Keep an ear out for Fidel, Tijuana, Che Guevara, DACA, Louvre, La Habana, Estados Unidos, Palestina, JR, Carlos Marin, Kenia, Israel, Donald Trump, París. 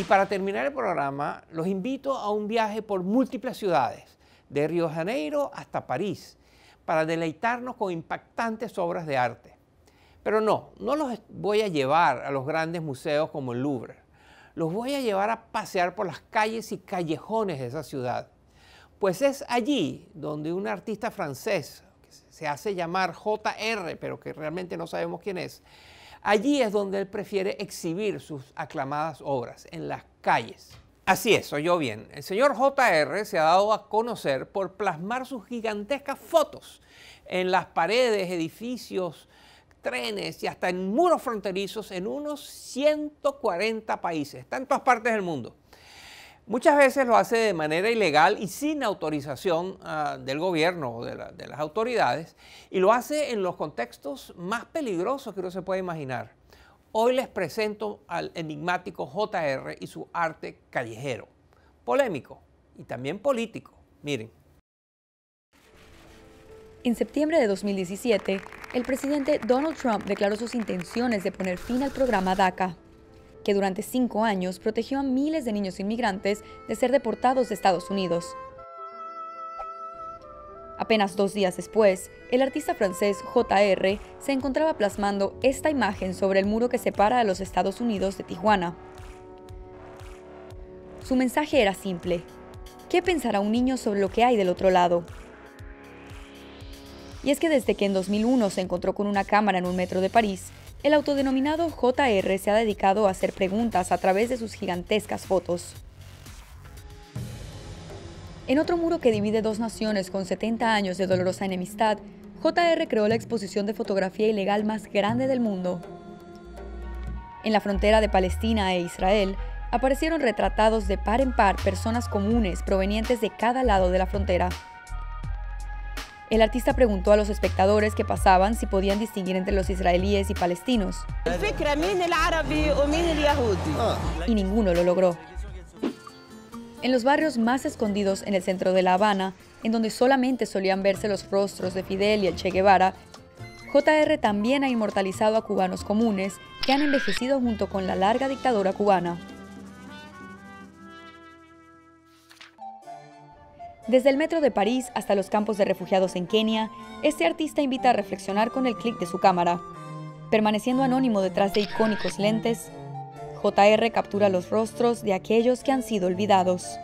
Y para terminar el programa, los invito a un viaje por múltiples ciudades, de Río de Janeiro hasta París, para deleitarnos con impactantes obras de arte. Pero no los voy a llevar a los grandes museos como el Louvre. Los voy a llevar a pasear por las calles y callejones de esa ciudad. Pues es allí donde un artista francés, que se hace llamar JR, pero que realmente no sabemos quién es, allí es donde él prefiere exhibir sus aclamadas obras, en las calles. Así es, oyó bien. El señor JR se ha dado a conocer por plasmar sus gigantescas fotos en las paredes, edificios, trenes y hasta en muros fronterizos en unos 140 países. Está en todas partes del mundo. Muchas veces lo hace de manera ilegal y sin autorización del gobierno o de las autoridades, y lo hace en los contextos más peligrosos que uno se puede imaginar. Hoy les presento al enigmático JR y su arte callejero, polémico y también político. Miren. En septiembre de 2017, el presidente Donald Trump declaró sus intenciones de poner fin al programa DACA, que durante 5 años protegió a miles de niños inmigrantes de ser deportados de Estados Unidos. Apenas 2 días después, el artista francés JR se encontraba plasmando esta imagen sobre el muro que separa a los Estados Unidos de Tijuana. Su mensaje era simple: ¿qué pensará un niño sobre lo que hay del otro lado? Y es que desde que en 2001 se encontró con una cámara en un metro de París, el autodenominado JR se ha dedicado a hacer preguntas a través de sus gigantescas fotos. En otro muro que divide 2 naciones con 70 años de dolorosa enemistad, JR creó la exposición de fotografía ilegal más grande del mundo. En la frontera de Palestina e Israel, aparecieron retratados de par en par personas comunes provenientes de cada lado de la frontera. El artista preguntó a los espectadores que pasaban si podían distinguir entre los israelíes y palestinos. Y ninguno lo logró. En los barrios más escondidos en el centro de La Habana, en donde solamente solían verse los rostros de Fidel y el Che Guevara, JR también ha inmortalizado a cubanos comunes que han envejecido junto con la larga dictadura cubana. Desde el metro de París hasta los campos de refugiados en Kenia, este artista invita a reflexionar con el clic de su cámara. Permaneciendo anónimo detrás de icónicos lentes, JR captura los rostros de aquellos que han sido olvidados.